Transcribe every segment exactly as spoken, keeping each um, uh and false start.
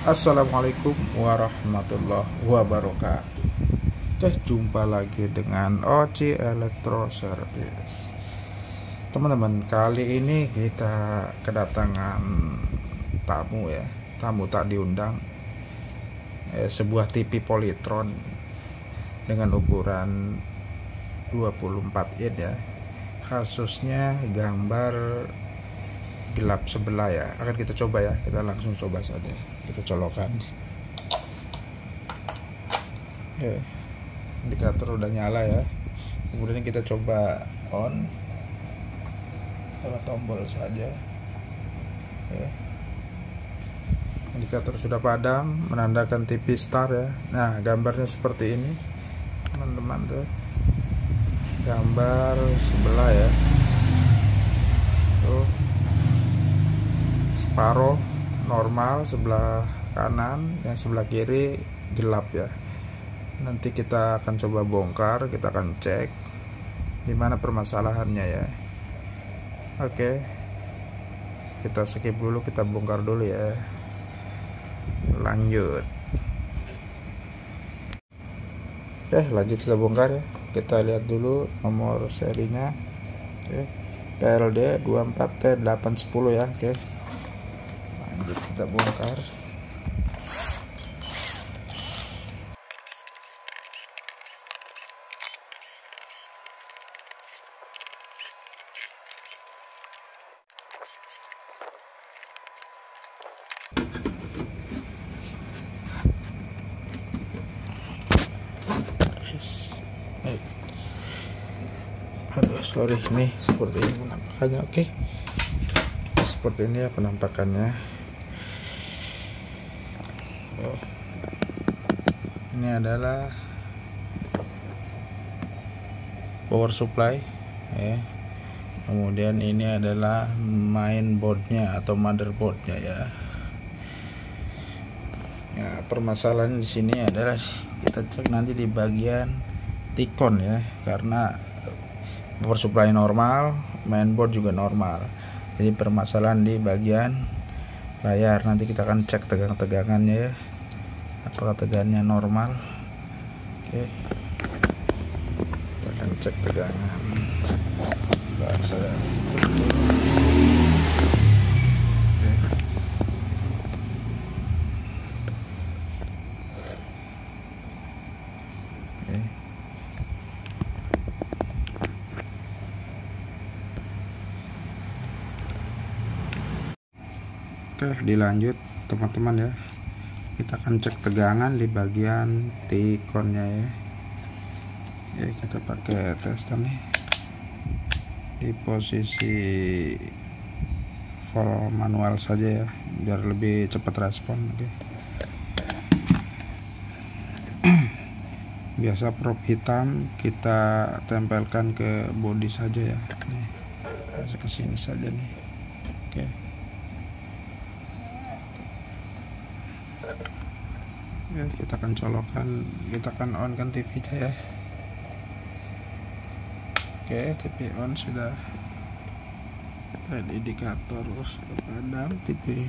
Assalamualaikum warahmatullahi wabarakatuh. Teh jumpa lagi dengan O C I Elektro Servis. Teman-teman, kali ini kita kedatangan tamu ya, tamu tak diundang. Eh, sebuah T V Polytron dengan ukuran dua puluh empat inci ya. Khususnya gambar gelap sebelah ya, akan kita coba ya, kita langsung coba saja, kita colokan. Oke, indikator udah nyala ya, kemudian kita coba on, coba tombol saja. Oke, indikator sudah padam, menandakan T V start ya. Nah, gambarnya seperti ini teman-teman, tuh gambar sebelah ya, tuh separuh normal sebelah kanan, yang sebelah kiri gelap ya. Nanti kita akan coba bongkar, kita akan cek dimana permasalahannya ya. Oke, kita skip dulu, kita bongkar dulu ya, lanjut eh lanjut kita bongkar ya. Kita lihat dulu nomor serinya. Oke, P L D dua puluh empat T delapan sepuluh ya. Oke, kita bongkar. Aduh, sorry, nih seperti ini penampakannya. Oke, seperti ini ya penampakannya. Ini adalah power supply ya. Kemudian ini adalah mainboardnya atau motherboardnya ya. Nah, permasalahan di sini adalah kita cek nanti di bagian t-con ya, karena power supply normal, mainboard juga normal. Jadi permasalahan di bagian layar, nanti kita akan cek tegang-tegangannya ya, apakah tegangannya normal. Oke, kita akan cek tegangan. Oke, oke, oke, dilanjut teman-teman ya. Kita akan cek tegangan di bagian t-connya ya. Ya, kita pakai tester nih di posisi full manual saja ya, biar lebih cepat respon. Oke, biasa probe hitam kita tempelkan ke body saja ya, nih masuk ke sini saja nih. Oke, ya, kita akan colokan, kita akan on kan T V nya ya. Oke, T V on sudah, red indikator sudah padam T V.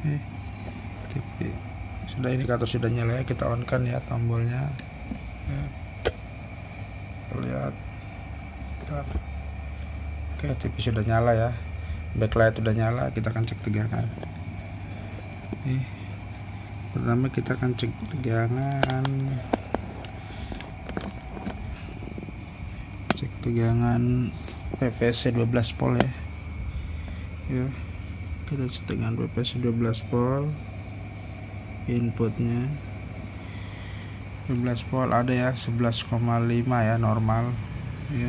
Oke, T V sudah, indikator sudah nyala ya, kita on kan ya tombolnya. Oke, kita lihat. Oke, T V sudah nyala ya, backlight sudah nyala. Kita akan cek tegangan. Nih, pertama kita akan cek tegangan, cek tegangan P P C dua belas volt ya. Ya, kita cek dengan P P C dua belas volt, inputnya dua belas volt ada ya, sebelas koma lima ya normal ya.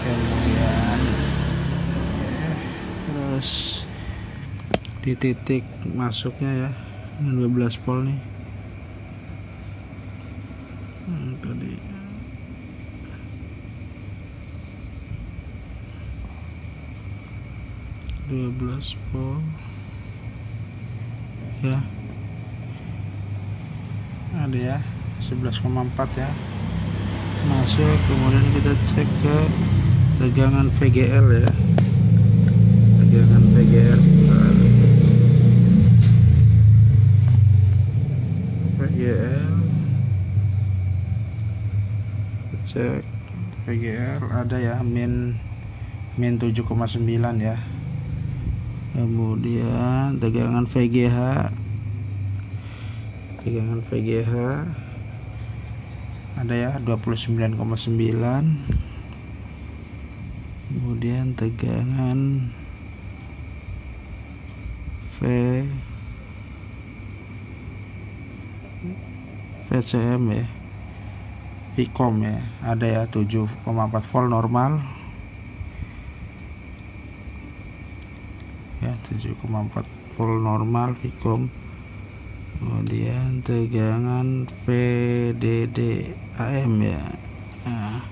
Kemudian ya, terus di titik masuknya ya dua belas volt nih. Hmm, tadi dua belas volt ya, ada ya sebelas koma empat ya. masuk, kemudian kita cek ke tegangan V G L ya, tegangan V G L. Bentar. V G L cek V G L ada ya, min min tujuh koma sembilan ya. Kemudian tegangan V G H, tegangan V G H ada ya dua puluh sembilan koma sembilan. Kemudian tegangan V V C M ya, V COM ya, ada ya tujuh koma empat volt normal ya, tujuh koma empat volt normal V COM. Kemudian tegangan V D D A M ya, nah,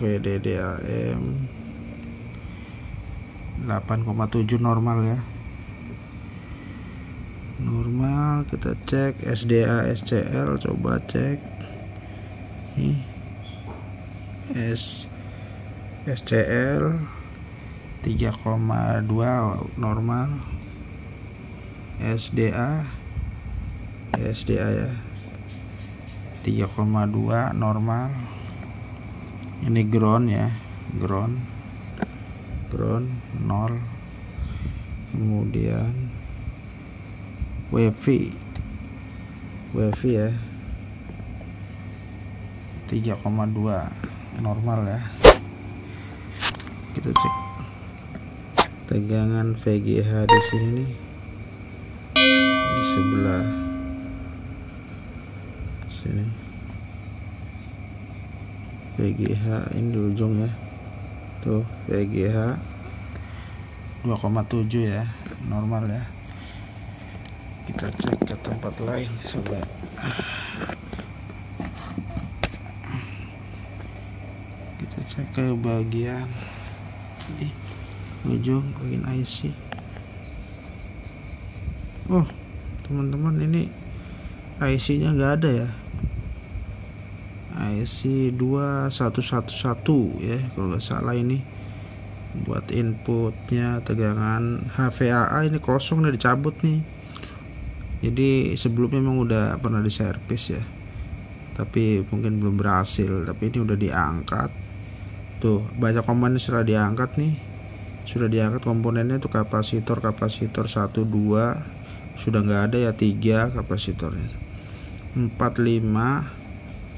V D D A M delapan koma tujuh normal ya, normal. Kita cek S D A S C L, coba cek nih S S C L tiga koma dua normal, S D A S D A ya tiga koma dua normal. Ini ground ya, ground ground nol. Kemudian W F I W F I ya tiga koma dua normal ya. Kita cek tegangan V G H di sini nih, sebelah sini V G H ini di ujung ya, tuh V G H dua koma tujuh ya normal ya. Kita cek ke tempat lain coba. Kita cek ke bagian di ujung bagian I C. Oh teman-teman, ini I C nya nggak ada ya, I C dua satu satu satu ya kalau nggak salah. Ini buat inputnya tegangan H V A A ini kosong, udah dicabut nih. Jadi sebelumnya memang udah pernah diservis ya, tapi mungkin belum berhasil. Tapi ini udah diangkat tuh, banyak komponen sudah diangkat nih, sudah diangkat komponennya tuh, kapasitor kapasitor satu dua sudah nggak ada ya, tiga kapasitornya, empat lima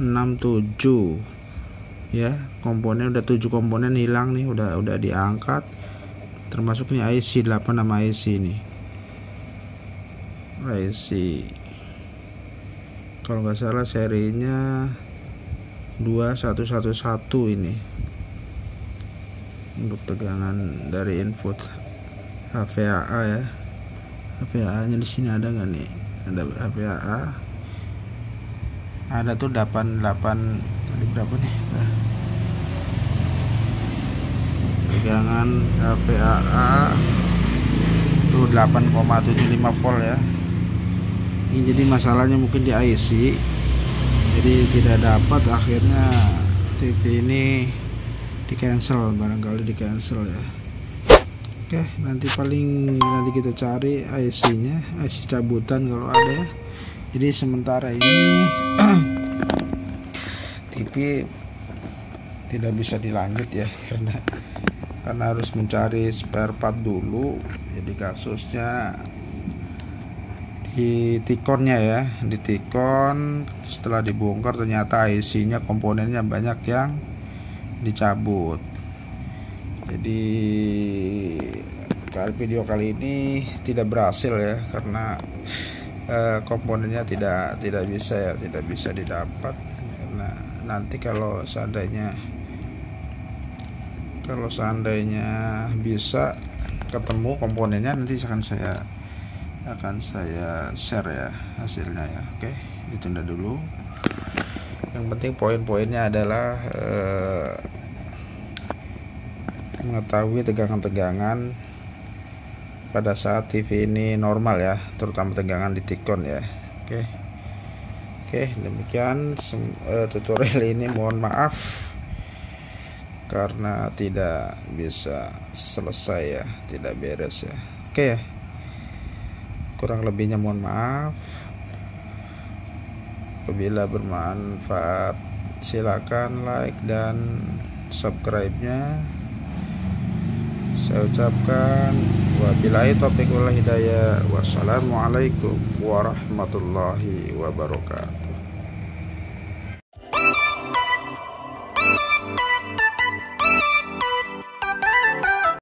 enam tujuh ya. Komponen udah tujuh komponen hilang nih, udah udah diangkat, termasuk nih I C delapan nama I C ini, I C kalau nggak salah serinya dua satu satu satu ini untuk tegangan dari input H V A A ya. H V A A-nya di sini ada nggak nih? Ada H V A A. Ada tuh delapan delapan tadi berapa nih? Nah. Tegangan H V A A tuh delapan koma tujuh lima volt ya. Ini jadi masalahnya mungkin di I C. Jadi tidak dapat, akhirnya T V ini di cancel, barangkali di cancel ya. Oke, okay, nanti paling nanti kita cari I C-nya, I C cabutan kalau ada ya. Jadi sementara ini T V tidak bisa dilanjut ya, karena karena harus mencari spare part dulu. Jadi kasusnya di t-con-nya ya, di t-con setelah dibongkar ternyata I C-nya komponennya banyak yang dicabut. Jadi video kali ini tidak berhasil ya, karena eh, komponennya tidak tidak bisa ya, tidak bisa didapat. Nah, nanti kalau seandainya kalau seandainya bisa ketemu komponennya, nanti akan saya akan saya share ya hasilnya ya. Oke, ditunda dulu. Yang penting poin-poinnya adalah eh, mengetahui tegangan-tegangan pada saat T V ini normal ya, terutama tegangan di t-con ya. Oke, Oke, demikian tutorial ini. Mohon maaf karena tidak bisa selesai ya, tidak beres ya. Oke, kurang lebihnya mohon maaf. Apabila bermanfaat, silakan like dan subscribe-nya. Saya ucapkan wabillahi taufiq wal hidayah. Wassalamualaikum warahmatullahi wabarakatuh.